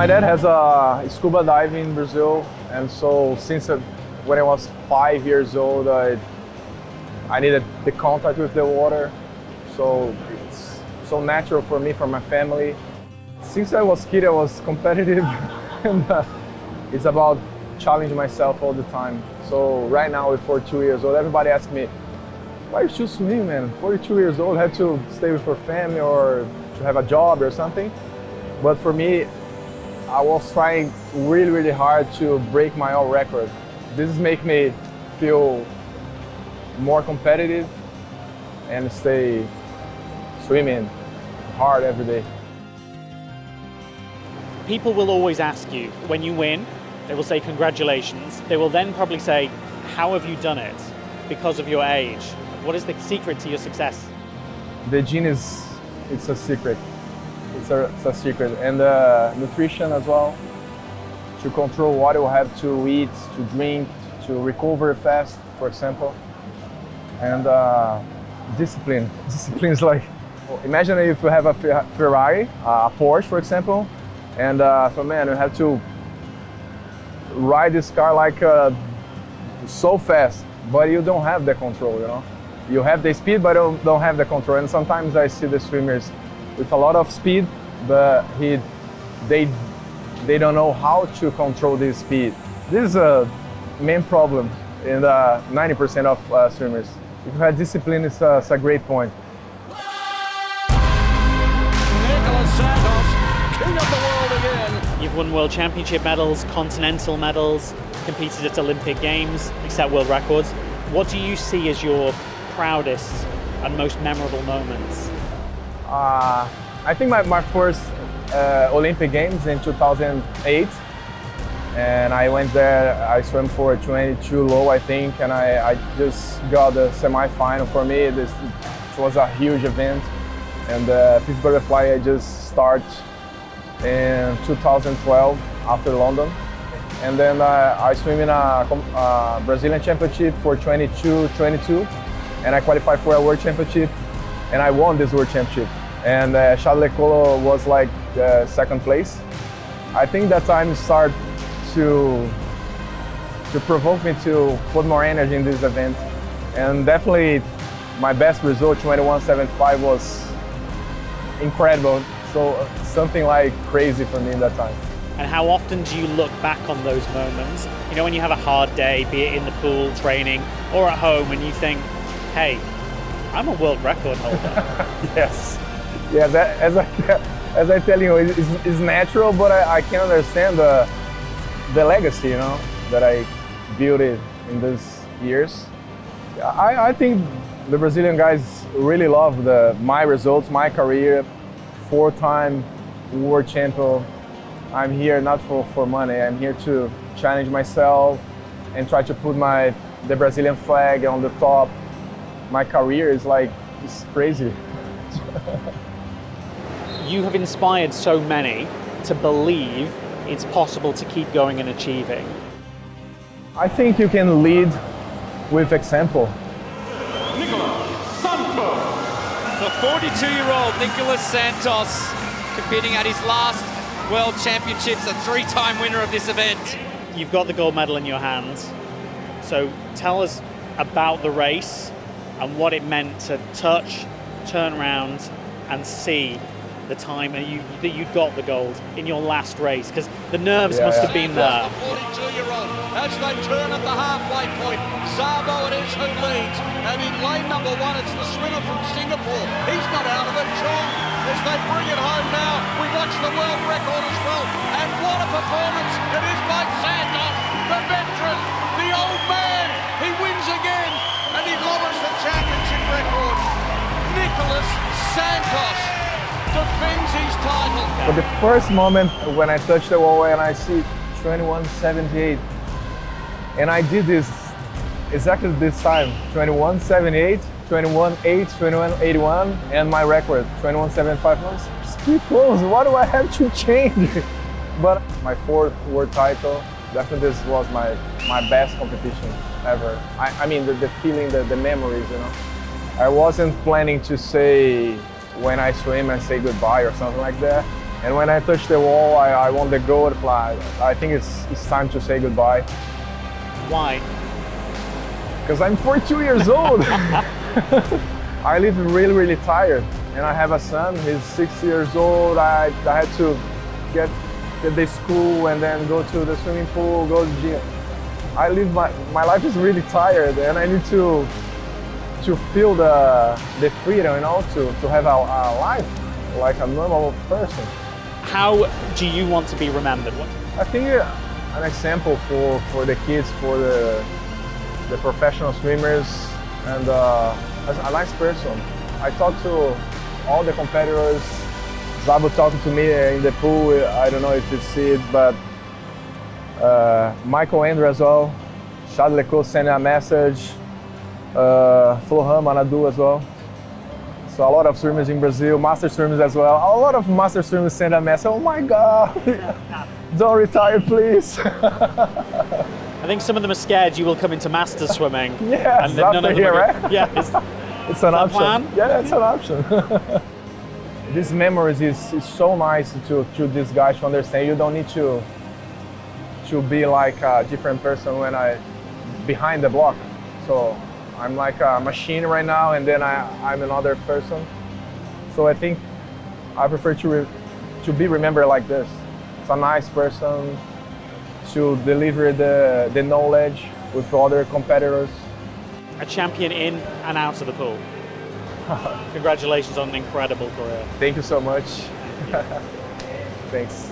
My dad has a scuba dive in Brazil, and so since when I was 5 years old, I needed the contact with the water, so it's so natural for me, for my family. Since I was a kid, I was competitive, and it's about challenging myself all the time. So right now, at 42 years old, everybody asks me, why you choose swimming, man? 42 years old, had to stay with her family or to have a job or something. But for me, I was trying really, really hard to break my own record. This makes me feel more competitive and stay swimming hard every day. People will always ask you, when you win, they will say congratulations. They will then probably say, how have you done it? Because of your age. What is the secret to your success? The gene is, it's a secret. It's a secret. And nutrition as well, to control what you have to eat, to drink, to recover fast, for example. And discipline. Discipline is like, imagine if you have a Ferrari, a Porsche, for example, and so man, you have to ride this car like so fast, but you don't have the control, you know? You have the speed, but you don't have the control. And sometimes I see the swimmers with a lot of speed, but they don't know how to control this speed. This is a main problem in 90% of swimmers. If you have discipline, it's a great point. Nicholas Santos, king of the world again. You've won world championship medals, continental medals, competed at Olympic Games, set world records. What do you see as your proudest and most memorable moments? I think my first Olympic Games in 2008, and I went there, I swam for 22 low, I think, and I just got the semi-final. For me, it was a huge event, and the fifth butterfly I just started in 2012 after London, and then I swim in a Brazilian championship for 22-22, and I qualified for a world championship, and I won this world championship. And Chad le Clos was like second place. I think that time started to provoke me to put more energy in this event. And definitely my best result, 21.75, was incredible. So something like crazy for me in that time. And how often do you look back on those moments? You know, when you have a hard day, be it in the pool, training, or at home, and you think, hey, I'm a world record holder. Yes. Yes, as I tell you, it's natural, but I can understand the legacy, you know, that I built it in these years. I think the Brazilian guys really love my results, my career, 4-time world champion. I'm here not for money, I'm here to challenge myself and try to put the Brazilian flag on the top. My career is like, it's crazy. You have inspired so many to believe it's possible to keep going and achieving. I think you can lead with example. Nicholas Santos. The 42-year-old Nicholas Santos competing at his last World Championships, a 3-time winner of this event. You've got the gold medal in your hands. So tell us about the race and what it meant to touch, turn around and see the time that you got the gold in your last race, because the nerves must have been there. The 42-year-old, as they turn at the halfway point, Szabó it is who leads, and in lane number 1 it's the swimmer from Singapore. He's not out of it, John, as they bring it home now. We watch the world record as well, and what a performance it is by Santos, the veteran, the old man. He wins again, and he lowers the championship record. Nicholas Santos defends his title. But the first moment when I touched the wall and I see 21.78, and I did this exactly this time, 21.78, 21.8, 21.81, and my record, 21.75. It's pretty close. What do I have to change? But my 4th world title, definitely this was my best competition ever. I mean, the feeling, the memories, you know. I wasn't planning to say, when I swim and say goodbye or something like that. And when I touch the wall, I want the goal flag. I think it's time to say goodbye. Why? Because I'm 42 years old. I live really, really tired. And I have a son, he's 6 years old. I had to get to the school and then go to the swimming pool, go to the gym. I live my life is really tired, and I need to feel the freedom, you know, to have a life like a normal person. How do you want to be remembered? I think an example for the kids, for the professional swimmers, and as a nice person. I talked to all the competitors. Szabó talking to me in the pool. I don't know if you see it, but Michael Andrew as well. Chad le Clos sending a message. Florham Manadou as well. So a lot of swimmers in Brazil, master swimmers as well. A lot of master swimmers send a message. Oh my God! Don't retire, please. I think some of them are scared you will come into master swimming. Yeah, and none of here, right? Yeah. It's an option. Plan? Yeah, it's an option. These memories is so nice to these guys to understand. You don't need to be like a different person when I behind the block. So I'm like a machine right now, and then I'm another person. So I think I prefer to be remembered like this. It's a nice person to deliver the knowledge with other competitors. A champion in and out of the pool. Congratulations on an incredible career. Thank you so much. Thanks.